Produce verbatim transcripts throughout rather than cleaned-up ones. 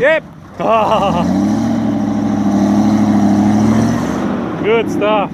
Yep. Ah. Good stuff.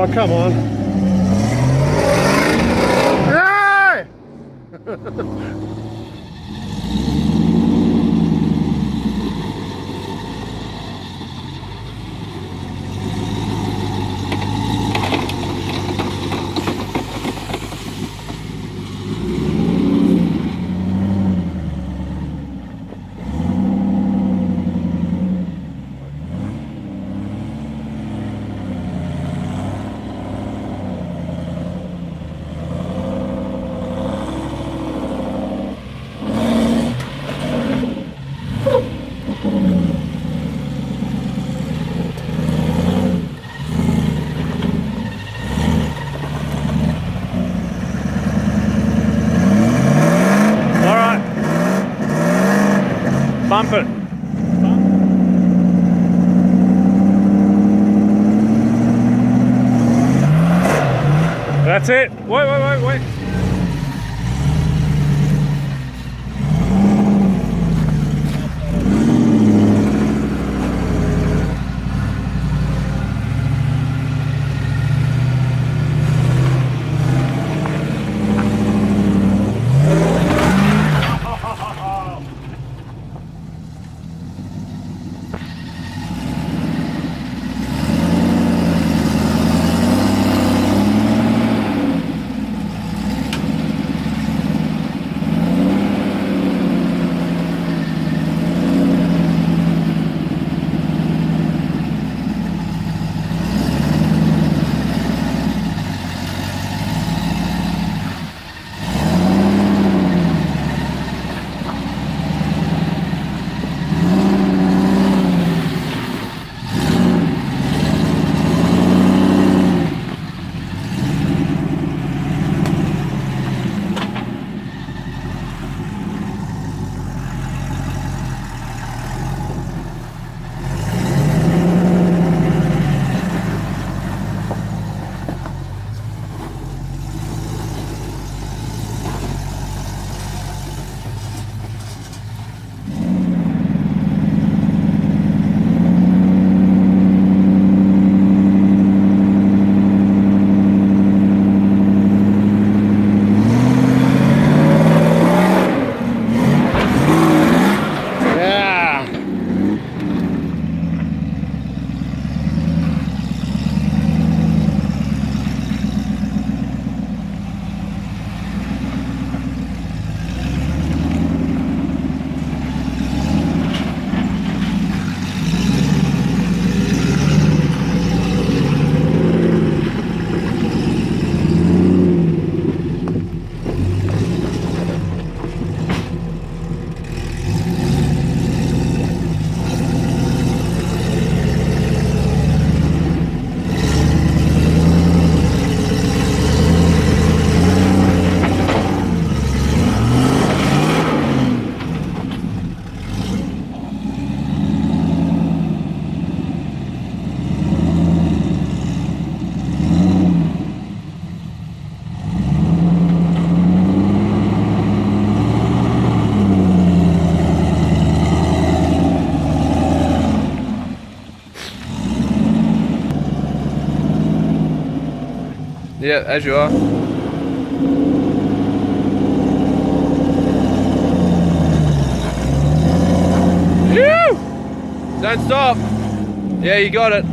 Oh, come on. Hey! Bump it. That's it. Wait, wait, wait, wait. Yeah, as you are. Don't stop. Yeah, you got it.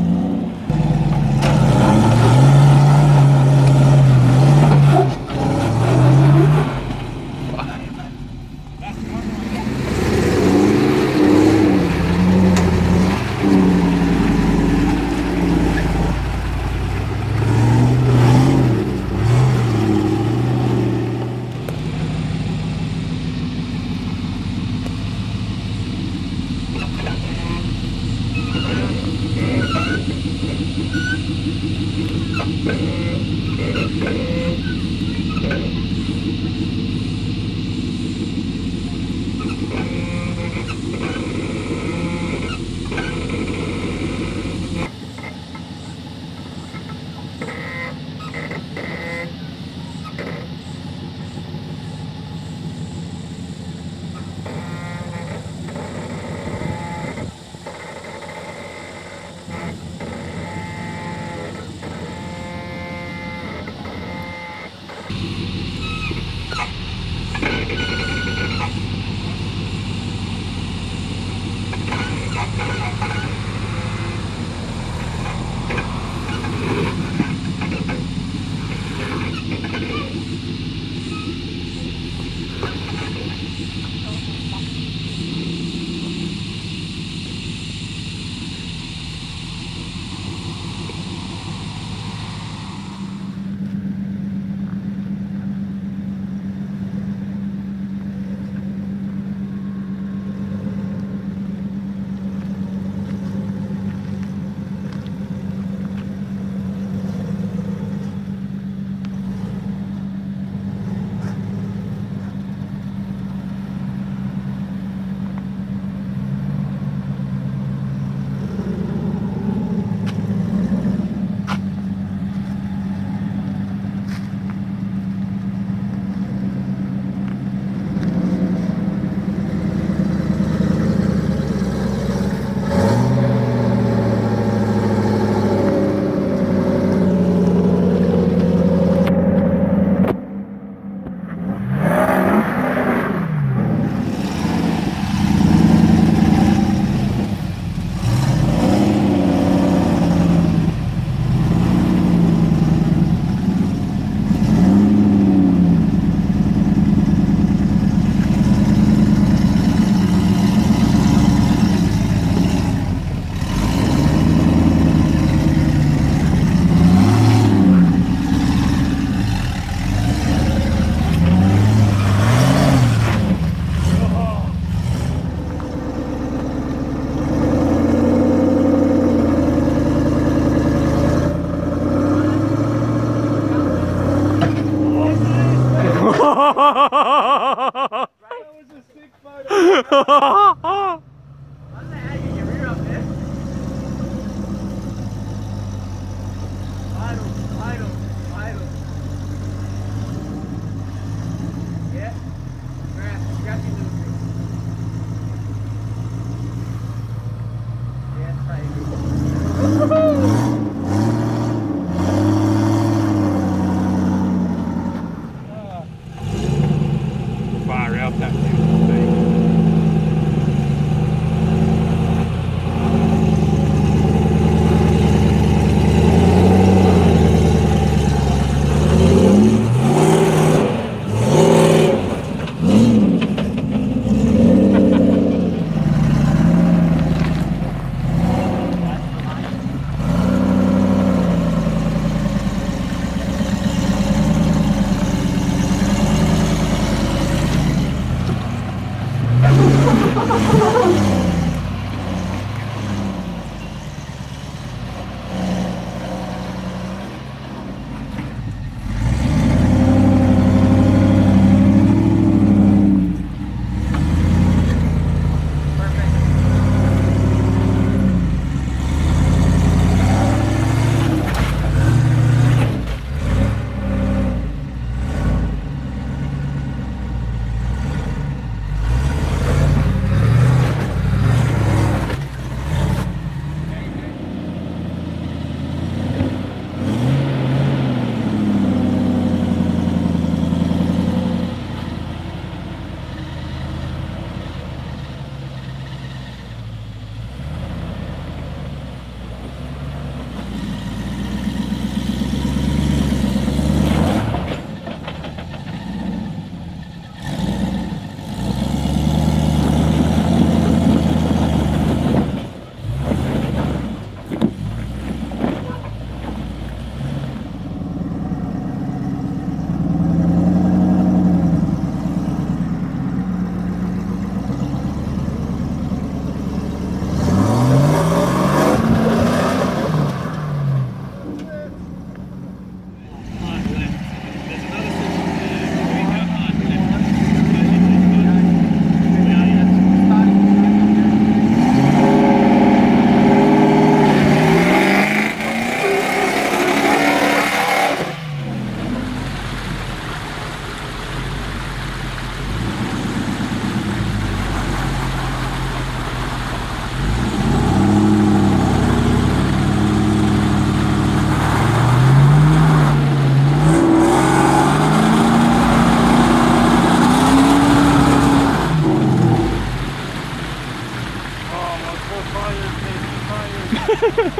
Tires, baby, tires.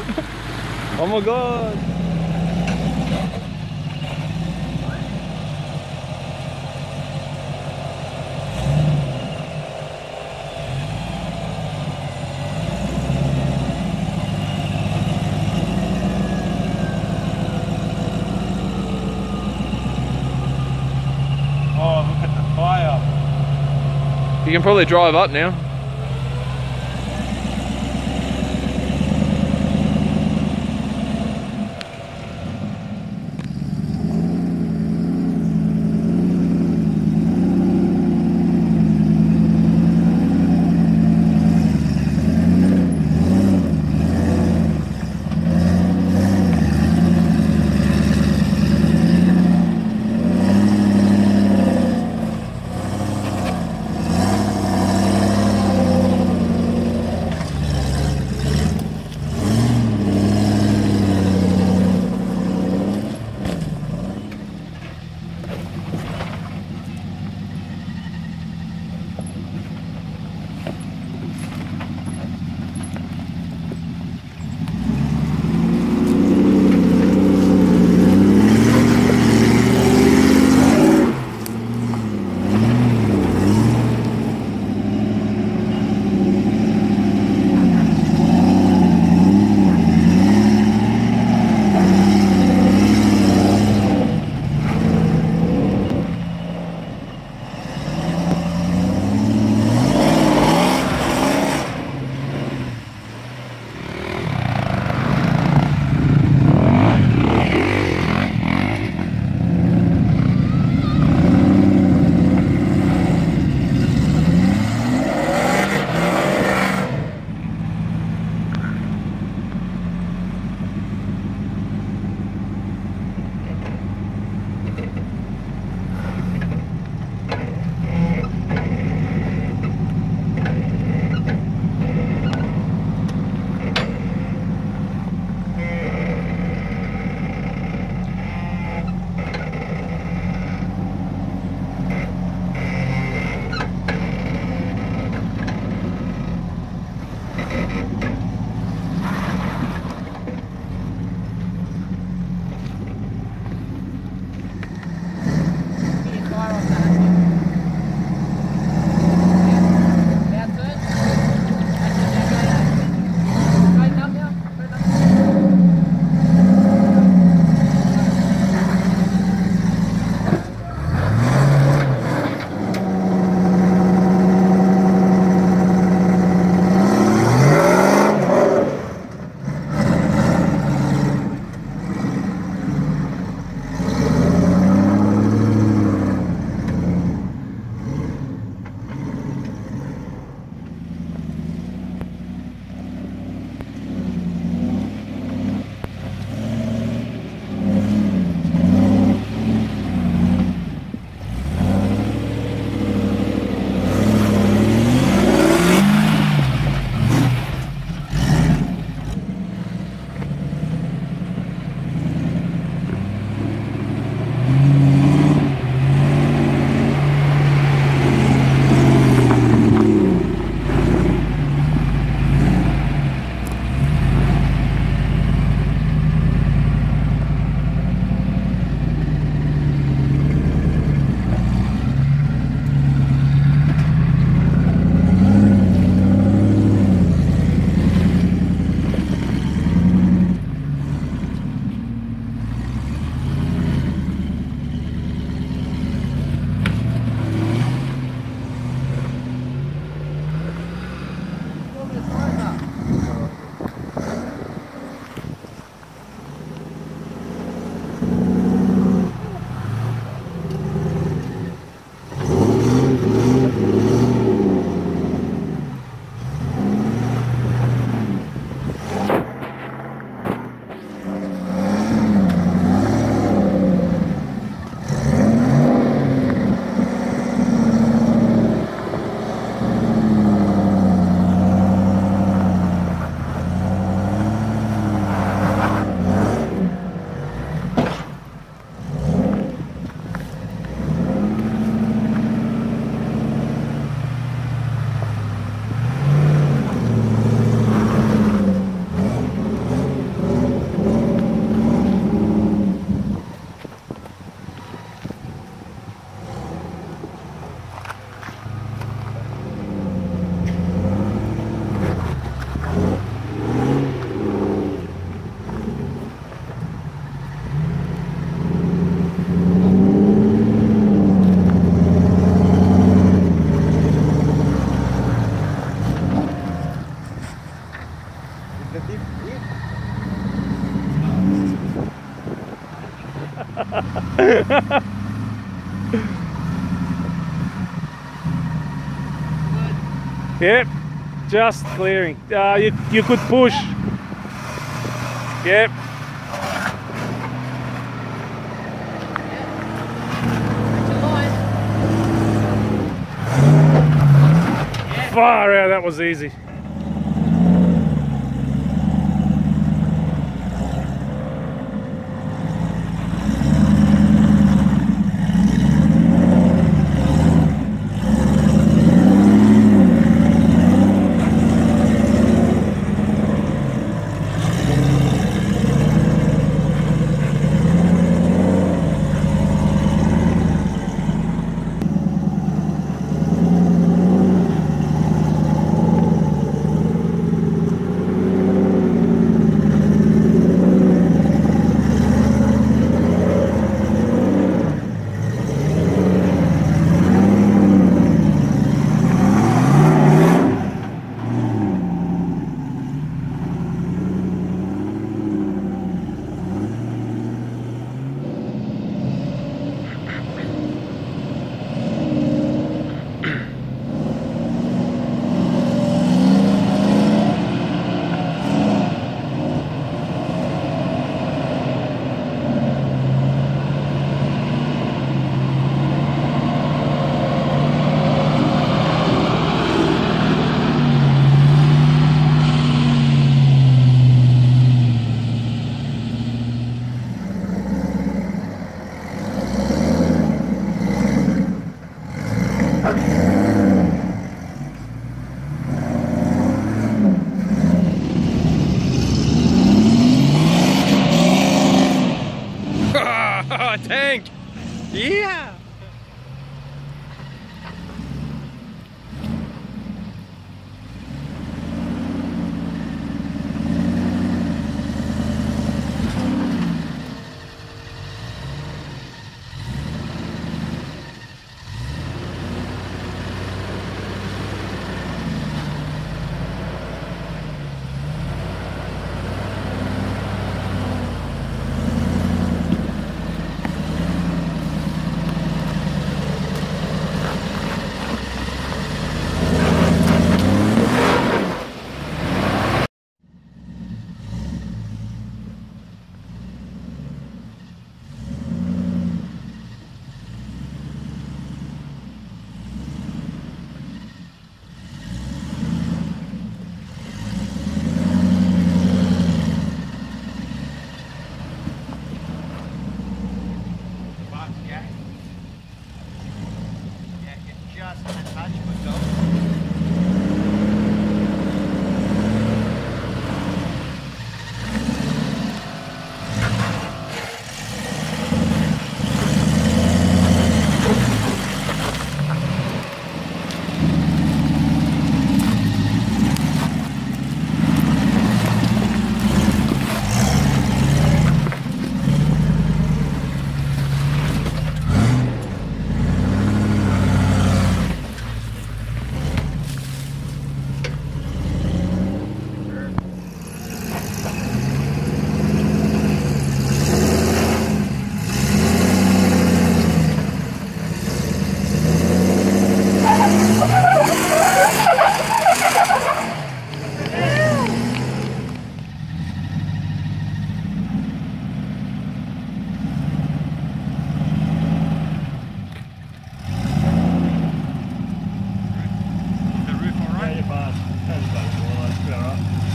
Oh my god. Oh, look at the fire. You can probably drive up now. Yep, just clearing. Uh, you, you could push. Yep. Far out, that was easy. Tank! Yeah! That's about the last bit, all right?